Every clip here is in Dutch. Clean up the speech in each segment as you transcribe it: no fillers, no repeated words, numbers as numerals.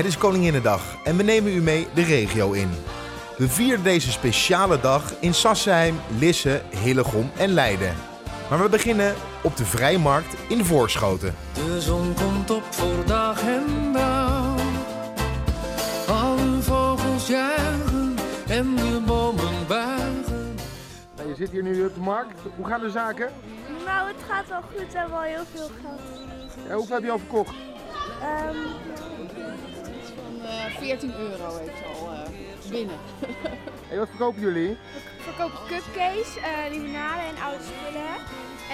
Het is Koninginnedag en we nemen u mee de regio in. We vieren deze speciale dag in Sassenheim, Lisse, Hillegom en Leiden. Maar we beginnen op de Vrijmarkt in Voorschoten. De zon komt op voor dag en dauw. Alle vogels juichen en de bomen buigen. Nou, je zit hier nu op de markt. Hoe gaan de zaken? Nou, het gaat wel goed. We hebben al heel veel gehad. Ja, hoeveel heb je al verkocht? €14 heeft al binnen. En wat verkopen jullie? We verkopen cupcakes, limonade en oude spullen.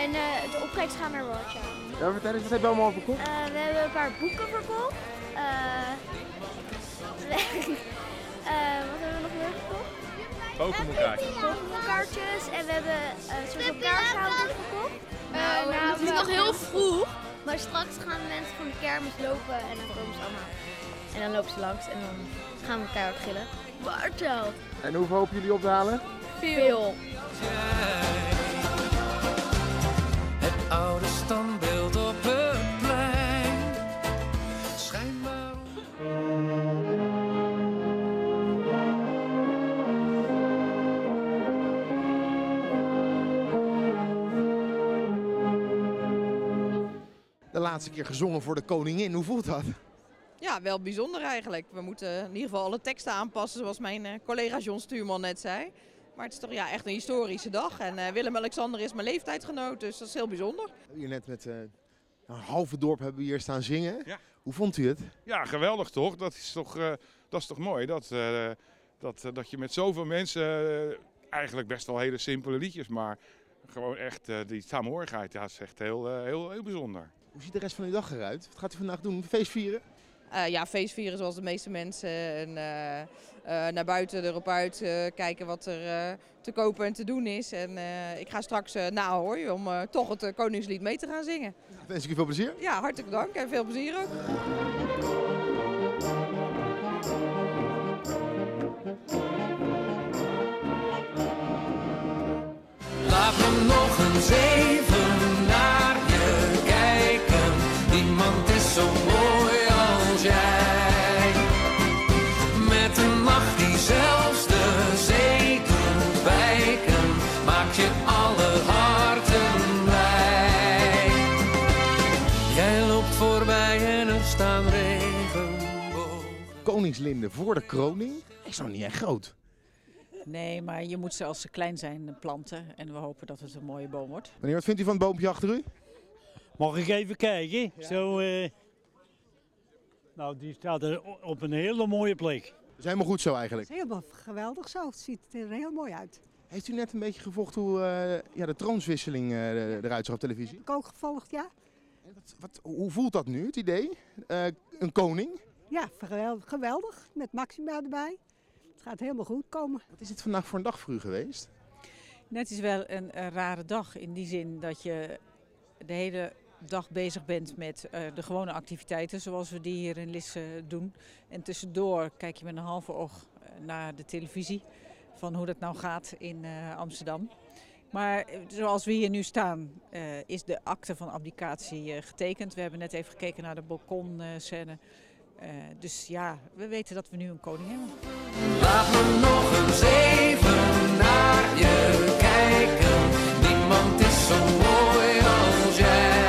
En de opbrengst gaan naar Rocha. Ja, vertel eens, wat hebben we allemaal verkocht? We hebben een paar boeken verkocht. Wat hebben we nog meer verkocht? Pokémon-kaartjes. En we hebben een soort van kaarshouder verkocht. Nou, het is nog heel vroeg. Maar straks gaan mensen van de kermis lopen en dan komen ze allemaal. En dan lopen ze langs en dan gaan we keihard gillen. Bartel! En hoeveel hopen jullie op te halen? Veel! Het oude standbeeld op het plein. Schijnbaar. De laatste keer gezongen voor de koningin, hoe voelt dat? Ja, wel bijzonder eigenlijk. We moeten in ieder geval alle teksten aanpassen, zoals mijn collega John Stuurman net zei. Maar het is toch ja, echt een historische dag. En Willem-Alexander is mijn leeftijdsgenoot, dus dat is heel bijzonder. We hebben hier net met een halve dorp hebben we hier staan zingen. Ja. Hoe vond u het? Ja, geweldig toch? Dat is toch mooi dat je met zoveel mensen eigenlijk best wel hele simpele liedjes, maar gewoon echt die saamhorigheid, ja, dat is echt heel bijzonder. Hoe ziet de rest van uw dag eruit? Wat gaat u vandaag doen? Feest vieren? Ja, feest vieren zoals de meeste mensen en naar buiten erop uit kijken wat er te kopen en te doen is. En ik ga straks naar Ahoy om toch het Koningslied mee te gaan zingen. Ja, wens ik u veel plezier. Ja, hartelijk dank en veel plezier ook. Laat me nog eens even naar je kijken, niemand is zo mooi. Met een macht die zelfs de zee kan wijken, maak je alle harten blij. Jij loopt voorbij en er staan regenbogen. Koningslinde voor de kroning is nog niet echt groot. Nee, maar je moet zelfs te klein zijn planten en we hopen dat het een mooie boom wordt. Meneer, wat vindt u van het boompje achter u? Mag ik even kijken? Ja. Zo... Nou, die staat er op een hele mooie plek. Dat is helemaal goed zo eigenlijk. Het is helemaal geweldig zo. Het ziet er heel mooi uit. Heeft u net een beetje gevolgd hoe de troonswisseling eruit zag op televisie? Heb ik ook gevolgd, ja. En hoe voelt dat nu, het idee? Een koning? Ja, geweldig. Met Maxima erbij. Het gaat helemaal goed komen. Wat is het vandaag voor een dag voor u geweest? Het is wel een rare dag in die zin dat je de hele dag bezig bent met de gewone activiteiten zoals we die hier in Lisse doen. En tussendoor kijk je met een halve oog naar de televisie van hoe dat nou gaat in Amsterdam. Maar zoals we hier nu staan is de akte van abdicatie getekend. We hebben net even gekeken naar de balkonscène. Dus ja, we weten dat we nu een koning hebben. Laat me nog eens even naar je kijken. Niemand is zo mooi als jij.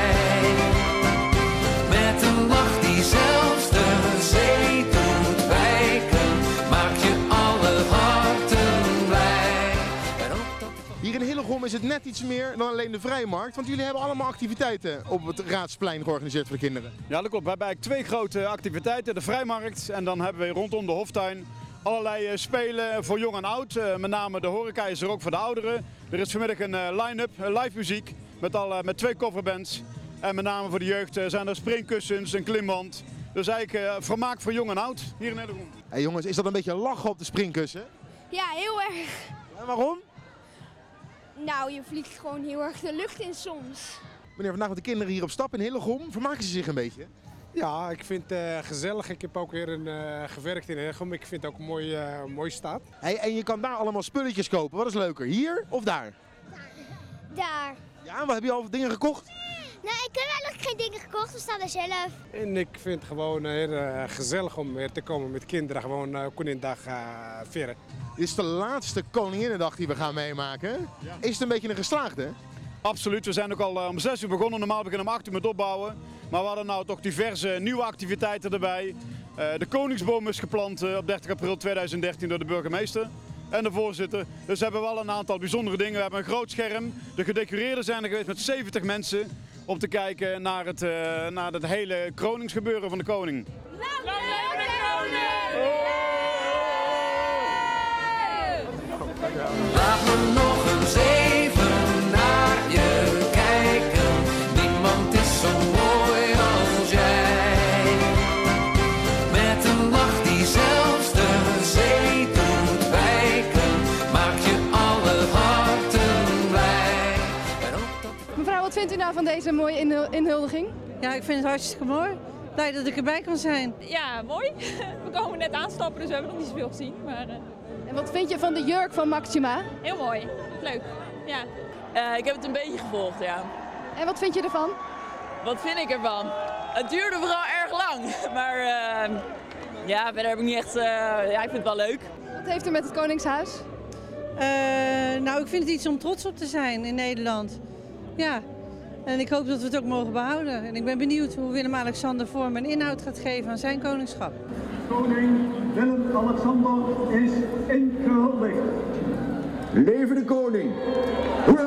Is het net iets meer dan alleen de Vrijmarkt, want jullie hebben allemaal activiteiten op het Raadsplein georganiseerd voor de kinderen. Ja, dat klopt. We hebben eigenlijk twee grote activiteiten, de Vrijmarkt en dan hebben we rondom de Hoftuin allerlei spelen voor jong en oud. Met name de horeca is er ook voor de ouderen. Er is vanmiddag een line-up, live muziek met twee coverbands en met name voor de jeugd zijn er springkussens, een klimband. Dus eigenlijk vermaak voor jong en oud hier in Edelro. Hey jongens, is dat een beetje lachen op de springkussen? Ja, heel erg. En waarom? Nou, je vliegt gewoon heel erg de lucht in soms. Meneer, vandaag met de kinderen hier op stap in Hillegom, vermaken ze zich een beetje? Ja, ik vind het gezellig. Ik heb ook weer gewerkt in Hillegom. Ik vind het ook een mooie stad. Hey, en je kan daar allemaal spulletjes kopen. Wat is leuker, hier of daar? Daar. Ja, wat heb je al voor dingen gekocht? Nou, ik heb eigenlijk geen dingen gekocht, ochtend staan we zelf. En ik vind het gewoon heel gezellig om weer te komen met kinderen. Gewoon Koninginnedag vieren. Dit is de laatste Koninginnedag die we gaan meemaken. Ja. Is het een beetje een geslaagde? Absoluut, we zijn ook al om 6 uur begonnen. Normaal beginnen we om 8 uur met opbouwen. Maar we hadden nou toch diverse nieuwe activiteiten erbij. De Koningsboom is geplant op 30 april 2013 door de burgemeester en de voorzitter. Dus hebben we al een aantal bijzondere dingen. We hebben een groot scherm. De gedecoreerden zijn er geweest met 70 mensen om te kijken naar het hele kroningsgebeuren van de koning. Lang leven de koning! Oh! Laat me nog eens even naar je kijken. Niemand is zo mooi als jij. Met een lach die zelfs de zee doet wijken, maak je alle harten blij. Mevrouw, wat vindt u nou van deze mooie inhuldiging? Ja, ik vind het hartstikke mooi. Blij dat ik erbij kan zijn. Ja, mooi. We komen net aanstappen, dus we hebben nog niet zoveel gezien. Maar... En wat vind je van de jurk van Maxima? Heel mooi. Leuk. Ja. Ik heb het een beetje gevolgd, ja. En wat vind je ervan? Wat vind ik ervan? Het duurde vooral erg lang, maar ja, verder heb ik niet echt... ja, ik vind het wel leuk. Wat heeft u met het Koningshuis? Nou, ik vind het iets om trots op te zijn in Nederland. Ja, en ik hoop dat we het ook mogen behouden. En ik ben benieuwd hoe Willem-Alexander vorm en inhoud gaat geven aan zijn koningschap. Koning Willem-Alexander is ingehuldigd. Leven de koning! Hoera!